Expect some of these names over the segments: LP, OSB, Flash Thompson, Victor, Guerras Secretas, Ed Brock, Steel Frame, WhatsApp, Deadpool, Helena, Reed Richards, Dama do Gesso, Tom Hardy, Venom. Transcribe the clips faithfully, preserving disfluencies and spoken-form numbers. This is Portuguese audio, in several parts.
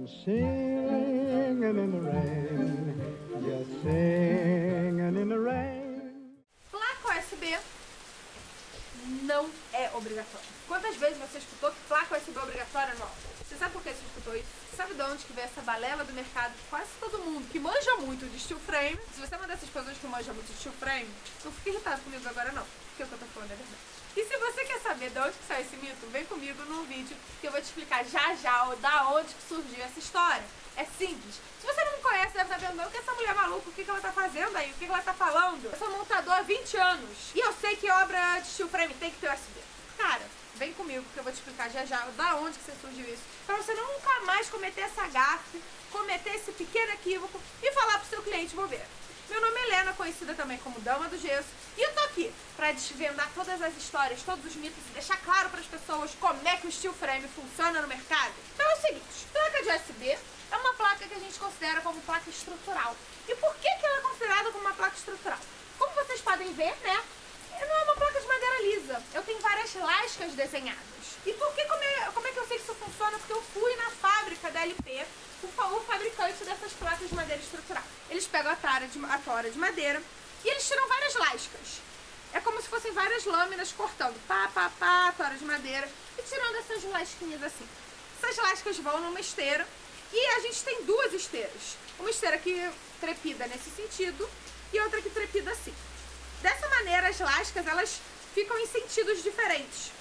Come singing in the rain, just singing in the rain. Placa U S B não é obrigatória. Quantas vezes você escutou que placa U S B é obrigatória? Não. Você sabe por que você escutou isso? Você sabe de onde que vem essa balela do mercado? Quase todo mundo que manja muito de steel frame. Se você é uma dessas pessoas que manja muito de steel frame, não fique irritado comigo agora não, porque o que eu tô falando é verdade. E se você quer saber de onde que saiu esse mito, vem comigo num vídeo que eu vou te explicar já já da onde que surgiu essa história. É simples. Se você não me conhece, deve estar vendo o que essa mulher maluca, o que que ela tá fazendo aí, o que que ela tá falando. Eu sou montadora há vinte anos e eu sei que obra de steel frame tem que ter U S B. Cara, vem comigo que eu vou te explicar já já da onde que surgiu isso, pra você nunca mais cometer essa gafe, cometer esse pequeno equívoco e falar pro seu cliente bobeira. Meu nome é Helena, conhecida também como Dama do Gesso, e eu tô aqui pra desvendar todas as histórias, todos os mitos e deixar claro pras pessoas como é que o steel frame funciona no mercado. Então é o seguinte, placa de U S B é uma placa que a gente considera como placa estrutural. E por que que ela é considerada como uma placa estrutural? Como vocês podem ver, né, não é uma placa de madeira lisa, eu tenho várias lascas desenhadas. E por que, como é, como é que eu sei que isso funciona? Porque eu fui na fábrica da L P, o, o fabricante dessas placas de madeira estrutural. Eles pegam a tora de, a tora de madeira e eles tiram várias lascas. É como se fossem várias lâminas cortando pá, pá, pá, tora de madeira e tirando essas lasquinhas assim. Essas lascas vão numa esteira e a gente tem duas esteiras. Uma esteira que trepida nesse sentido e outra que trepida assim. Dessa maneira, as lascas elas ficam em sentidos diferentes.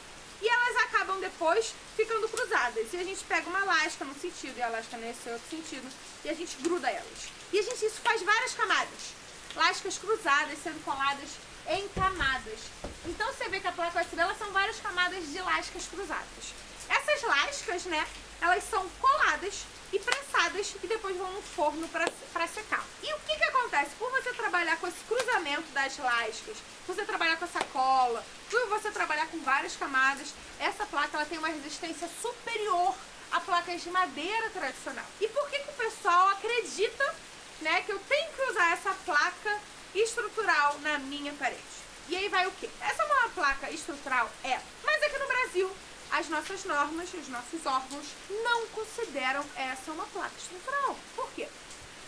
E elas acabam depois ficando cruzadas. E a gente pega uma lasca num sentido e a lasca nesse outro sentido e a gente gruda elas. E a gente isso faz várias camadas. Lascas cruzadas sendo coladas em camadas. Então você vê que a placa U S B ela são várias camadas de lascas cruzadas. Essas lascas, né, elas são coladas e pressadas e depois vão no forno para secar. E o que que acontece? Por você trabalhar com esse cruzamento das lascas, você trabalhar com essa cola, por você trabalhar com várias camadas, essa placa ela tem uma resistência superior a placas de madeira tradicional. E por que que o pessoal acredita, né, que eu tenho que usar essa placa estrutural na minha parede? E aí vai o quê? Essa é uma placa estrutural? É. Mas aqui no Brasil, as nossas normas, os nossos órgãos não consideram essa uma placa estrutural. Por quê?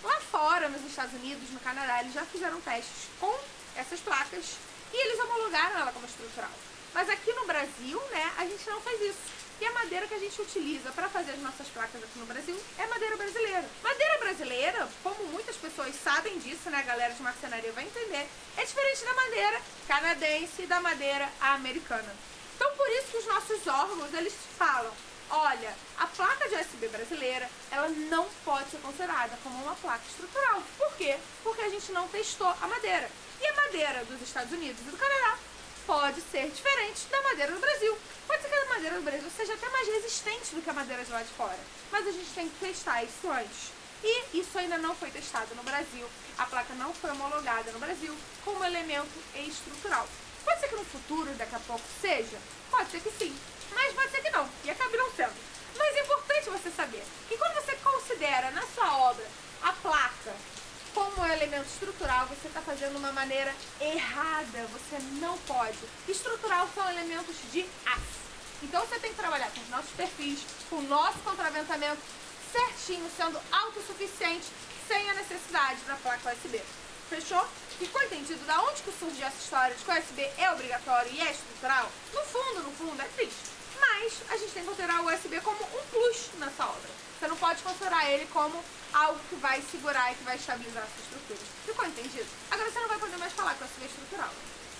Lá fora, nos Estados Unidos, no Canadá, eles já fizeram testes com essas placas e eles homologaram ela como estrutural. Mas aqui no Brasil, né, a gente não faz isso. E a madeira que a gente utiliza para fazer as nossas placas aqui no Brasil é madeira brasileira. Madeira brasileira, como muitas pessoas sabem disso, né, a galera de marcenaria vai entender, é diferente da madeira canadense e da madeira americana. Então por isso que os nossos órgãos, eles falam, olha, a placa de U S B brasileira, ela não pode ser considerada como uma placa estrutural. Por quê? Porque a gente não testou a madeira. E a madeira dos Estados Unidos e do Canadá pode ser diferente da madeira do Brasil. Pode ser que a madeira do Brasil seja até mais resistente do que a madeira de lá de fora. Mas a gente tem que testar isso antes. E isso ainda não foi testado no Brasil. A placa não foi homologada no Brasil como elemento estrutural. Pode ser que no futuro, daqui a pouco, seja? Pode ser que sim, mas pode ser que não, e acabe não sendo. Mas é importante você saber que quando você considera na sua obra a placa como elemento estrutural, você está fazendo de uma maneira errada, você não pode. Estrutural são elementos de aço. Então você tem que trabalhar com os nossos perfis, com o nosso contraventamento certinho, sendo autossuficiente, sem a necessidade da placa U S B. Fechou? Ficou entendido da onde que surgiu essa história de que o U S B é obrigatório e é estrutural? No fundo, no fundo, é triste. Mas a gente tem que considerar o U S B como um plus nessa obra. Você não pode considerar ele como algo que vai segurar e que vai estabilizar essa estrutura. Ficou entendido? Agora você não vai poder mais falar que o U S B é estrutural.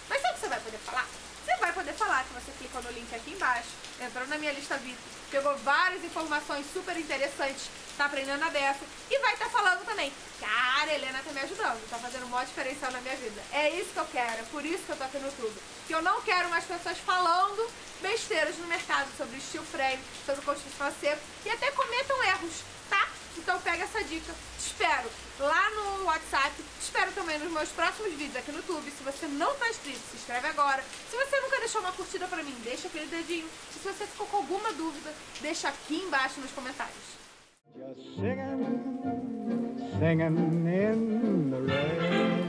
Mas sabe o que você vai poder falar? Você vai poder falar que você clicou no link aqui embaixo, entrou na minha lista Victor, pegou várias informações super interessantes, tá aprendendo a beça e vai estar tá falando também. Cara, a Helena tá me ajudando, tá fazendo uma diferença na minha vida. É isso que eu quero, é por isso que eu tô aqui no YouTube. Que eu não quero mais pessoas falando besteiras no mercado sobre steel frame, sobre construção a seco e até cometam erros, tá? Então pega essa dica, te espero lá no WhatsApp, te espero também nos meus próximos vídeos aqui no YouTube. Se você não está inscrito, se inscreve agora. Se você nunca deixou uma curtida pra mim, deixa aquele dedinho. E se você ficou com alguma dúvida, deixa aqui embaixo nos comentários. Just singing, singing in the rain.